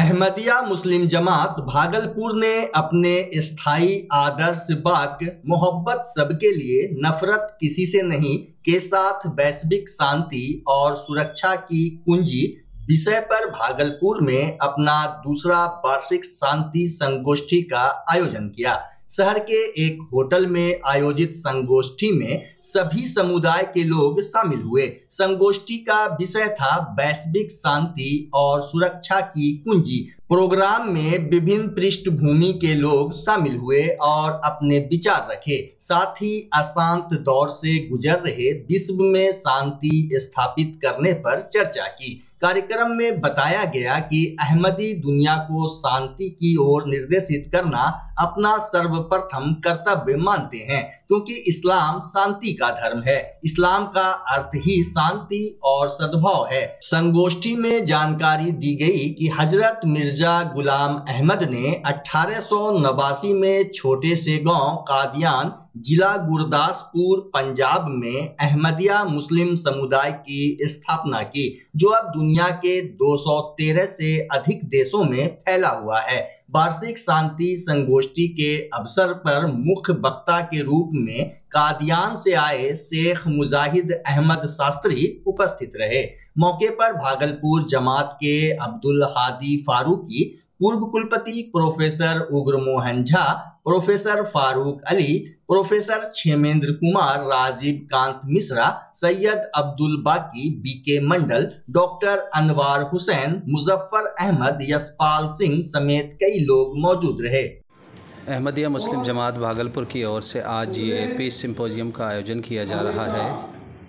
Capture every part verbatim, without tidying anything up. अहमदिया मुस्लिम जमात भागलपुर ने अपने स्थायी आदर्श वाक्य मोहब्बत सबके लिए नफरत किसी से नहीं के साथ वैश्विक शांति और सुरक्षा की कुंजी विषय पर भागलपुर में अपना दूसरा वार्षिक शांति संगोष्ठी का आयोजन किया। शहर के एक होटल में आयोजित संगोष्ठी में सभी समुदाय के लोग शामिल हुए। संगोष्ठी का विषय था वैश्विक शांति और सुरक्षा की कुंजी। प्रोग्राम में विभिन्न पृष्ठभूमि के लोग शामिल हुए और अपने विचार रखे। साथ ही अशांत दौर से गुजर रहे विश्व में शांति स्थापित करने पर चर्चा की। कार्यक्रम में बताया गया कि अहमदी दुनिया को शांति की ओर निर्देशित करना अपना सर्वप्रथम कर्तव्य मानते हैं, क्योंकि इस्लाम शांति का धर्म है। इस्लाम का अर्थ ही शांति और सद्भाव है। संगोष्ठी में जानकारी दी गई कि हजरत मिर्जा गुलाम अहमद ने अठारह सौ नवासी में छोटे से गांव कादियान जिला गुरदासपुर पंजाब में अहमदिया मुस्लिम समुदाय की स्थापना की, जो अब दुनिया के दो सौ तेरह से अधिक देशों में फैला हुआ है। वार्षिक शांति संगोष्ठी के अवसर पर मुख्य वक्ता के रूप में कादियान से आए शेख मुजाहिद अहमद शास्त्री उपस्थित रहे। मौके पर भागलपुर जमात के अब्दुल हादी फारूकी, पूर्व कुलपति professor Ugramohan Jha, professor Farooq Ali, professor Chhemendra Kumar, Rajiv Kant Mishra, Syed Abdul Baqi, BK Mandal, doctor Anwar Hussain, Muzaffar Ahmad, Yashpal Singh समेत कई लोग मौजूद रहे। अहमदिया मुस्लिम जमात भागलपुर की ओर से आज ये पीस सिंपोजियम का आयोजन किया जा रहा है।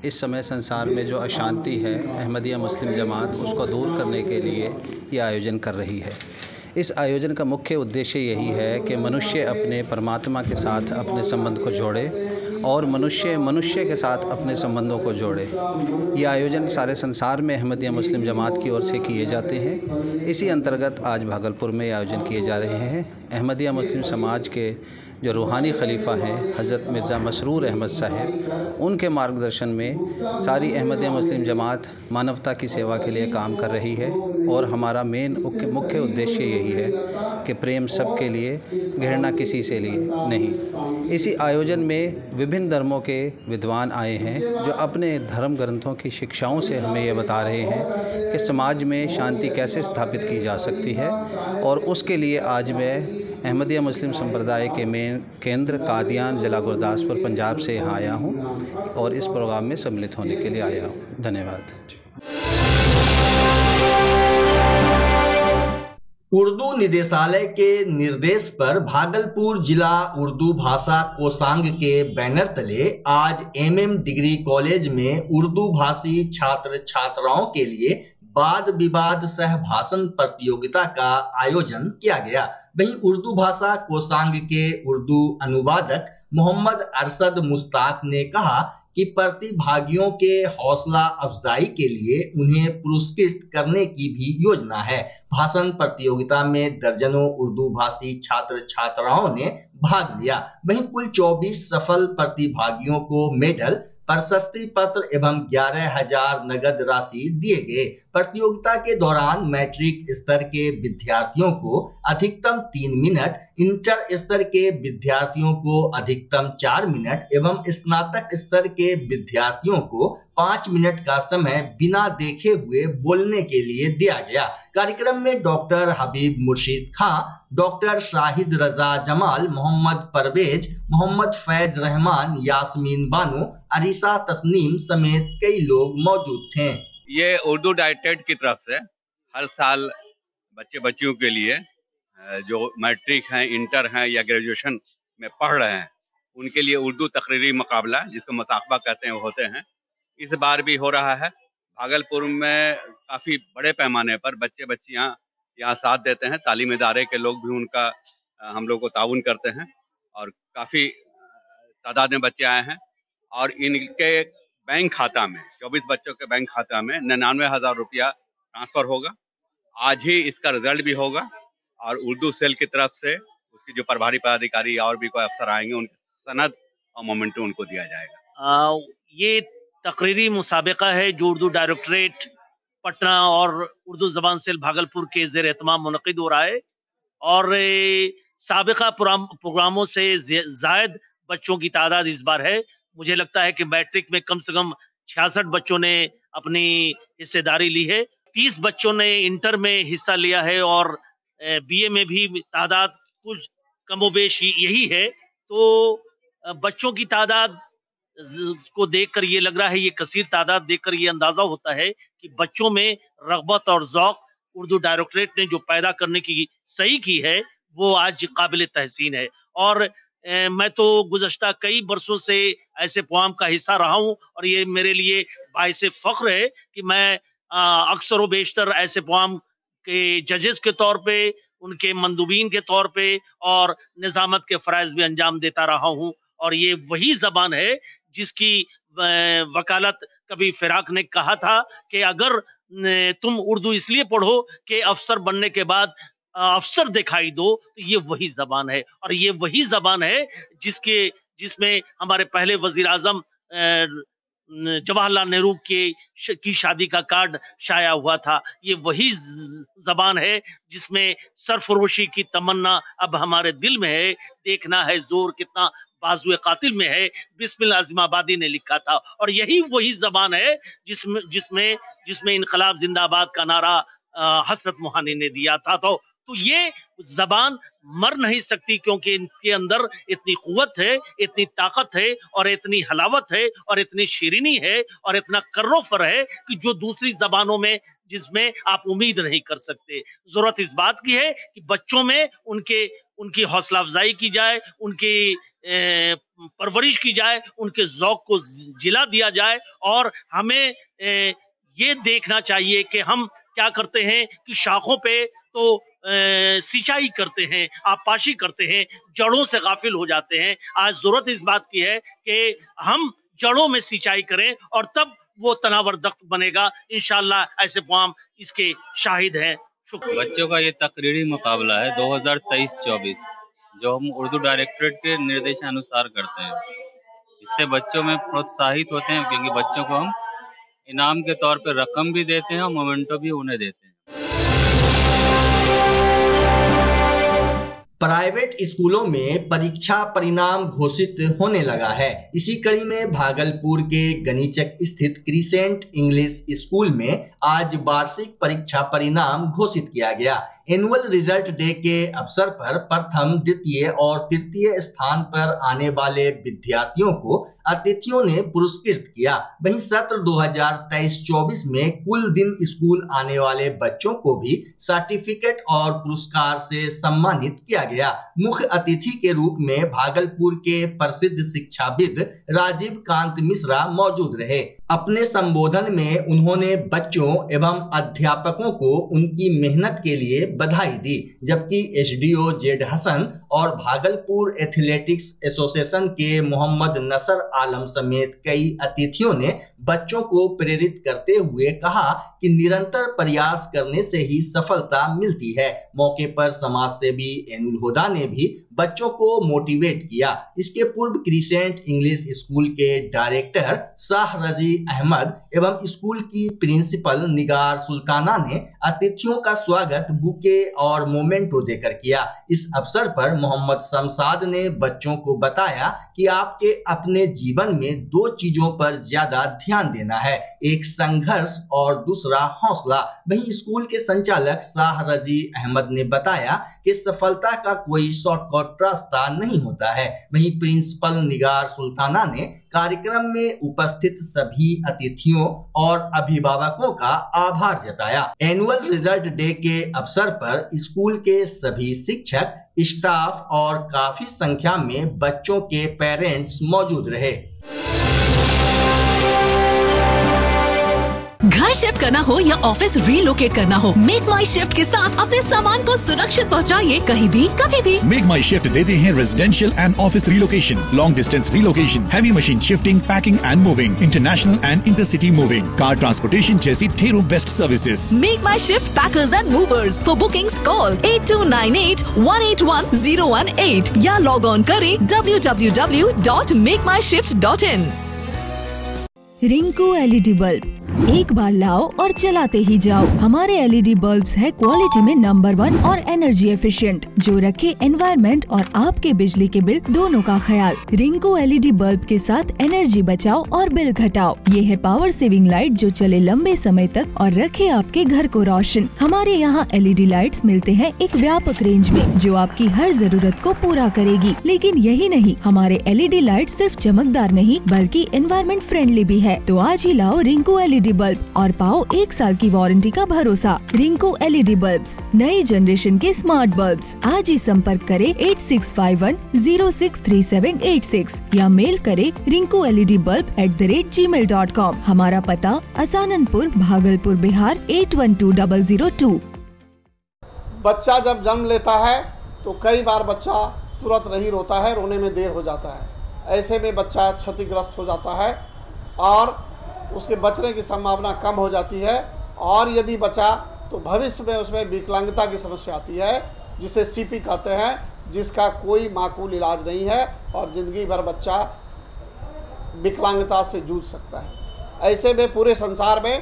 इस समय संसार में जो अशांति है, अहमदिया मुस्लिम जमात उसको दूर करने के लिए ये आयोजन कर रही है। इस आयोजन का मुख्य उद्देश्य यही है कि मनुष्य अपने परमात्मा के साथ अपने संबंध को जोड़े और मनुष्य मनुष्य के साथ अपने संबंधों को जोड़े। ये आयोजन सारे संसार में अहमदिया मुस्लिम जमात की ओर से किए जाते हैं। इसी अंतर्गत आज भागलपुर में आयोजन किए जा रहे हैं। अहमदिया मुस्लिम समाज के जो रूहानी खलीफा हैं हज़रत मिर्ज़ा मशरूर अहमद साहब, उनके मार्गदर्शन में सारी अहमदिया मुस्लिम जमात मानवता की सेवा के लिए काम कर रही है और हमारा मेन मुख्य उद्देश्य यही है कि प्रेम सबके लिए, घृणा किसी से लिए नहीं। इसी आयोजन में विभिन्न धर्मों के विद्वान आए हैं जो अपने धर्म ग्रंथों की शिक्षाओं से हमें ये बता रहे हैं कि समाज में शांति कैसे स्थापित की जा सकती है। और उसके लिए आज मैं अहमदिया मुस्लिम संप्रदाय के मेन केंद्र कादियान जिला गुरदासपुर पंजाब से यहाँ आया हूँ और इस प्रोग्राम में सम्मिलित होने के लिए आया हूँ। धन्यवाद। उर्दू निदेशालय के निर्देश पर भागलपुर जिला उर्दू भाषा कोषांग के बैनर तले आज एमएम डिग्री कॉलेज में उर्दू भाषी छात्र छात्राओं के लिए वाद विवाद सह भाषण प्रतियोगिता का आयोजन किया गया। वहीं उर्दू भाषा कोषांग के उर्दू अनुवादक मोहम्मद अरसद मुस्ताक ने कहा कि प्रतिभागियों के हौसला अफजाई के लिए उन्हें पुरस्कृत करने की भी योजना है। भाषण प्रतियोगिता में दर्जनों उर्दू भाषी छात्र छात्राओं ने भाग लिया। वहीं कुल चौबीस सफल प्रतिभागियों को मेडल, प्रशस्ति पत्र एवं ग्यारह हजार नगद राशि दिए गए। प्रतियोगिता के दौरान मैट्रिक स्तर के विद्यार्थियों को अधिकतम तीन मिनट, इंटर स्तर के विद्यार्थियों को अधिकतम चार मिनट एवं स्नातक स्तर के विद्यार्थियों को पाँच मिनट का समय बिना देखे हुए बोलने के लिए दिया गया। कार्यक्रम में डॉक्टर हबीब मुर्शीद खां, डॉक्टर शाहिद रजा जमाल, मोहम्मद परवेज, मोहम्मद फैज रहमान, यासमीन बानू, अरिशा तस्नीम समेत कई लोग मौजूद थे। ये उर्दू डायरेक्टरेट की तरफ से हर साल बच्चे बच्चियों के लिए जो मैट्रिक हैं, इंटर हैं या ग्रेजुएशन में पढ़ रहे हैं, उनके लिए उर्दू तकरीरी मुकाबला जिसको मुसाकबा कहते हैं होते हैं। इस बार भी हो रहा है। भागलपुर में काफ़ी बड़े पैमाने पर बच्चे बच्चियाँ यहाँ साथ देते हैं। तालीम इदारे के लोग भी उनका हम लोग को ताउन करते हैं और काफ़ी तादाद में बच्चे आए हैं। और इनके बैंक खाता में चौबीस बच्चों के बैंक खाता में निन्यानवे हज़ार रुपया ट्रांसफ़र होगा। आज ही इसका रिजल्ट भी होगा और उर्दू सेल की तरफ से उसकी जो प्रभारी पदाधिकारी और भी कोई अफसर आएंगे, उनकी सनद और मोमेंटो उनको दिया जाएगा। आ, ये तकरीरी मुसाबिका है जो उर्दू डायरेक्टरेट पटना और उर्दू जबान सेल भागलपुर के जेर एहतमाम मुनक़िद हो रहा है और साबिक़ा प्रोग्रामों से ज़ायद बच्चों की तादाद इस बार है। मुझे लगता है कि मैट्रिक में कम से कम छियासठ बच्चों ने अपनी हिस्सेदारी ली है, तीस बच्चों ने इंटर में हिस्सा लिया है और बीए में भी तादाद कुछ कमोबेश यही है। तो बच्चों की तादाद को देखकर ये लग रहा है, ये कसीर तादाद देखकर ये अंदाज़ा होता है कि बच्चों में रगबत और ज़ौक़ उर्दू डायरेक्टरेट ने जो पैदा करने की सही की है वो आज काबिल तहसीन है। और ए, मैं तो गुज़श्ता कई बरसों से ऐसे प्रोग्राम का हिस्सा रहा हूँ और ये मेरे लिए बायसे फ़ख्र है कि मैं अक्सर व बेशतर ऐसे प्रोग्राम के जजेस के तौर पर, उनके मंदूबीन के तौर पर और निज़ामत के फ़राइज़ भी अंजाम देता रहा हूँ। और ये वही ज़बान है जिसकी वकालत कभी फिराक ने कहा था कि अगर तुम उर्दू इसलिए पढ़ो कि अफसर बनने के बाद अफसर दिखाई दो, तो ये वही ज़बान है और ये वही ज़बान है जिसके जिसमें हमारे पहले वज़ीर आज़म जवाहरलाल नेहरू के की शादी का कार्ड शाया हुआ था। ये वही ज़बान है जिसमें सरफरोशी की तमन्ना अब हमारे दिल में है, देखना है जोर कितना बाजुए कातिल में है, बिस्मिल आज़िमाबादी ने लिखा था। और यही वही ज़बान है जिसमें जिसमें जिसमें इनकलाब जिंदाबाद का नारा हसरत मोहानी ने दिया था। तो तो ये ज़बान मर नहीं सकती क्योंकि इनके अंदर इतनी क़ुव्वत है, इतनी ताकत है और इतनी हलावत है और इतनी शीरीनी है और इतना कर्रोफ़र है कि जो दूसरी ज़बानों में जिसमें आप उम्मीद नहीं कर सकते। ज़रूरत इस बात की है कि बच्चों में उनके उनकी हौसला अफजाई की जाए, उनकी ए, परवरिश की जाए, उनके ज़ौक़ को जिला दिया जाए और हमें ए, ये देखना चाहिए कि हम क्या करते हैं कि शाखों पे तो ए, सिंचाई करते हैं, आबपाशी करते हैं, जड़ों से गाफिल हो जाते हैं। आज ज़रूरत इस बात की है कि हम जड़ों में सिंचाई करें और तब वो तनावर दख्त बनेगा। इंशाअल्लाह ऐसे प्रोग्राम इसके शाहिद हैं। बच्चों का ये तकरीरी मुकाबला है दो हज़ार तेईस चौबीस जो हम उर्दू डायरेक्टरेट के निर्देशानुसार करते हैं। इससे बच्चों में प्रोत्साहित होते हैं क्योंकि बच्चों को हम इनाम के तौर पर रकम भी देते हैं और मोमेंटो भी उन्हें देते हैं। प्राइवेट स्कूलों में परीक्षा परिणाम घोषित होने लगा है। इसी कड़ी में भागलपुर के गनीचक स्थित क्रिसेंट इंग्लिश स्कूल में आज वार्षिक परीक्षा परिणाम घोषित किया गया। एनुअल रिजल्ट डे के अवसर पर प्रथम, द्वितीय और तृतीय स्थान पर आने वाले विद्यार्थियों को अतिथियों ने पुरस्कृत किया। वहीं सत्र दो हज़ार तेईस चौबीस में कुल दिन स्कूल आने वाले बच्चों को भी सर्टिफिकेट और पुरस्कार से सम्मानित किया गया। मुख्य अतिथि के रूप में भागलपुर के प्रसिद्ध शिक्षाविद राजीव कांत मिश्रा मौजूद रहे। अपने संबोधन में उन्होंने बच्चों एवं अध्यापकों को उनकी मेहनत के लिए बधाई दी, जबकि एसडीओ जेड हसन और भागलपुर एथलेटिक्स एसोसिएशन के मोहम्मद नसर आलम समेत कई अतिथियों ने बच्चों को प्रेरित करते हुए कहा कि निरंतर प्रयास करने से ही सफलता मिलती है। मौके पर समाज सेवी एंगुलहोदा ने भी बच्चों को मोटिवेट किया। इसके पूर्व क्रिसेंट इंग्लिश स्कूल के डायरेक्टर शाह रजी अहमद एवं स्कूल की प्रिंसिपल निगार सुल्ताना ने अतिथियों का स्वागत बुके और मोमेंटो देकर किया। इस अवसर पर मोहम्मद शमसाद ने बच्चों को बताया कि आपके अपने जीवन में दो चीजों पर ज्यादा ध्यान देना है, एक संघर्ष और दूसरा हौसला। वहीं स्कूल के संचालक शाह रजी अहमद ने बताया कि सफलता का कोई शॉर्टकट रास्ता नहीं होता है। वहीं प्रिंसिपल निगार सुल्ताना ने कार्यक्रम में उपस्थित सभी अतिथियों और अभिभावकों का आभार जताया। एनुअल रिजल्ट डे के अवसर पर स्कूल के सभी शिक्षक, स्टाफ और काफी संख्या में बच्चों के पेरेंट्स मौजूद रहे। घर शिफ्ट करना हो या ऑफिस रीलोकेट करना हो, मेक माई शिफ्ट के साथ अपने सामान को सुरक्षित पहुंचाइए कहीं भी कभी भी। मेक माई शिफ्ट देते हैं residential and office relocation, long distance relocation, heavy machine shifting, packing and moving, international and intercity moving, car transportation जैसी ढेरों best services. Make my shift packers and movers. For bookings call eight two nine eight one eight one zero one eight या log on करें W W W dot make my shift dot in. Rinku LED bulb एक बार लाओ और चलाते ही जाओ। हमारे एलईडी बल्ब्स हैं क्वालिटी में नंबर वन और एनर्जी एफिशिएंट, जो रखे एनवायरनमेंट और आपके बिजली के बिल दोनों का ख्याल। रिंकू एलईडी बल्ब के साथ एनर्जी बचाओ और बिल घटाओ। ये है पावर सेविंग लाइट जो चले लंबे समय तक और रखे आपके घर को रोशन। हमारे यहाँ एलईडी लाइट्स मिलते हैं एक व्यापक रेंज में, जो आपकी हर जरूरत को पूरा करेगी। लेकिन यही नहीं, हमारे एलईडी लाइट सिर्फ चमकदार नहीं बल्कि एनवायरनमेंट फ्रेंडली भी है। तो आज ही लाओ रिंकू एलईडी बल्ब और पाओ एक साल की वारंटी का भरोसा। रिंकू एलईडी बल्ब्स, नई जनरेशन के स्मार्ट बल्ब्स। आज ही संपर्क करें eight six five one zero six three seven eight six या मेल करें Rinku LED bulb at the rate Gmail dot com. हमारा पता Asananpur, Bhagalpur, Bihar eight one two double zero two. बच्चा जब जन्म लेता है तो कई बार बच्चा तुरंत नहीं रोता है, रोने में देर हो जाता है। ऐसे में बच्चा क्षतिग्रस्त हो जाता है और उसके बचने की संभावना कम हो जाती है, और यदि बचा तो भविष्य में उसमें विकलांगता की समस्या आती है, जिसे सीपी कहते हैं, जिसका कोई माकूल इलाज नहीं है और ज़िंदगी भर बच्चा विकलांगता से जूझ सकता है। ऐसे में पूरे संसार में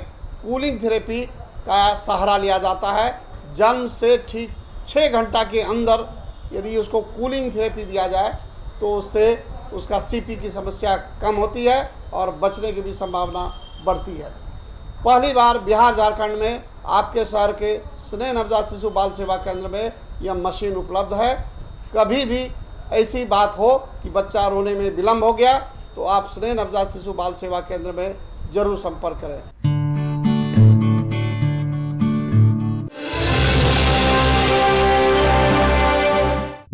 कूलिंग थेरेपी का सहारा लिया जाता है। जन्म से ठीक छः घंटा के अंदर यदि उसको कूलिंग थेरेपी दिया जाए तो उससे उसका सीपी की समस्या कम होती है और बचने की भी संभावना बढ़ती है। पहली बार बिहार झारखंड में आपके शहर के स्नेह नवजात शिशु बाल सेवा केंद्र में यह मशीन उपलब्ध है। कभी भी ऐसी बात हो कि बच्चा रोने में विलम्ब हो गया तो आप स्नेह नवजात शिशु बाल सेवा केंद्र में जरूर संपर्क करें।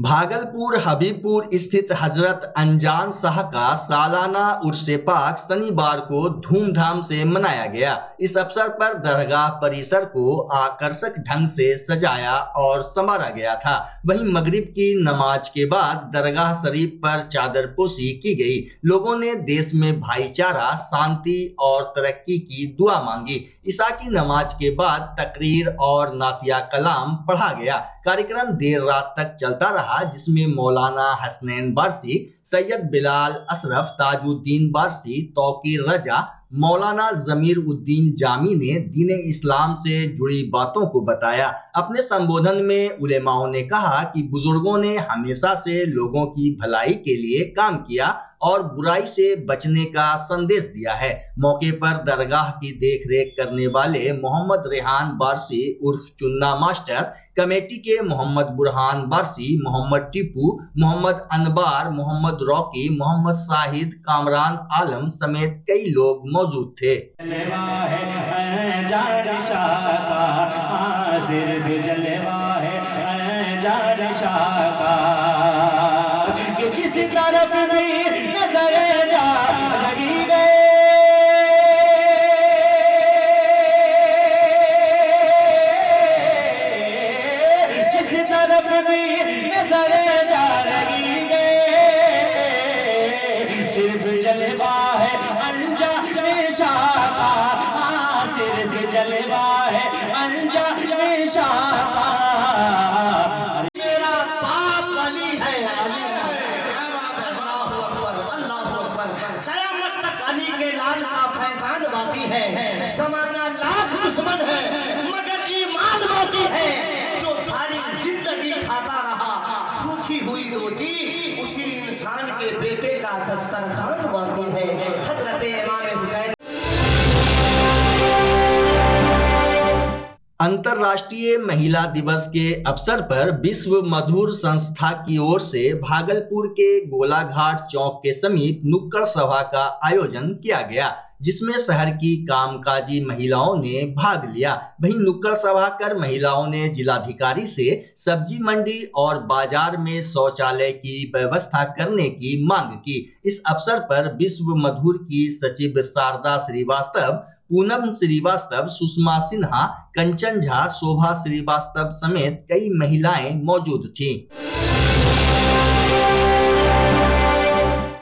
भागलपुर हबीबपुर स्थित हजरत अनजान शाह का सालाना उर्से पाक शनिवार को धूमधाम से मनाया गया। इस अवसर पर दरगाह परिसर को आकर्षक ढंग से सजाया और संवारा गया था। वहीं मगरिब की नमाज के बाद दरगाह शरीफ पर चादर पोशी की गई। लोगों ने देश में भाईचारा, शांति और तरक्की की दुआ मांगी। ईशा की नमाज के बाद तकरीर और नातिया कलाम पढ़ा गया। कार्यक्रम देर रात तक चलता रहा, जिसमें मौलाना हसनैन बारसी, सैयद बिलाल अशरफ, ताजुद्दीन बारसी, तौकीर रजा, मौलाना जमीर उद्दीन जामी ने दीन इस्लाम से जुड़ी बातों को बताया। अपने संबोधन में उलेमाओं ने कहा कि बुजुर्गों ने हमेशा से लोगों की भलाई के लिए काम किया और बुराई से बचने का संदेश दिया है। मौके पर दरगाह की देखरेख करने वाले मोहम्मद रेहान बारसी उर्फ चुन्ना मास्टर, कमेटी के मोहम्मद बुरहान बारसी, मोहम्मद टीपू, मोहम्मद अनबार, मोहम्मद रॉकी, मोहम्मद शाहिद, कामरान आलम समेत कई लोग मौजूद थे। अंतर्राष्ट्रीय महिला दिवस के अवसर पर विश्व मधुर संस्था की ओर से भागलपुर के गोलाघाट चौक के समीप नुक्कड़ सभा का आयोजन किया गया, जिसमें शहर की कामकाजी महिलाओं ने भाग लिया। वहीं नुक्कड़ सभा कर महिलाओं ने जिलाधिकारी से सब्जी मंडी और बाजार में शौचालय की व्यवस्था करने की मांग की। इस अवसर पर विश्व मधुर की सचिव शारदा श्रीवास्तव, पूनम श्रीवास्तव, सुषमा सिन्हा, कंचन झा, शोभा श्रीवास्तव समेत कई महिलाएं मौजूद थीं।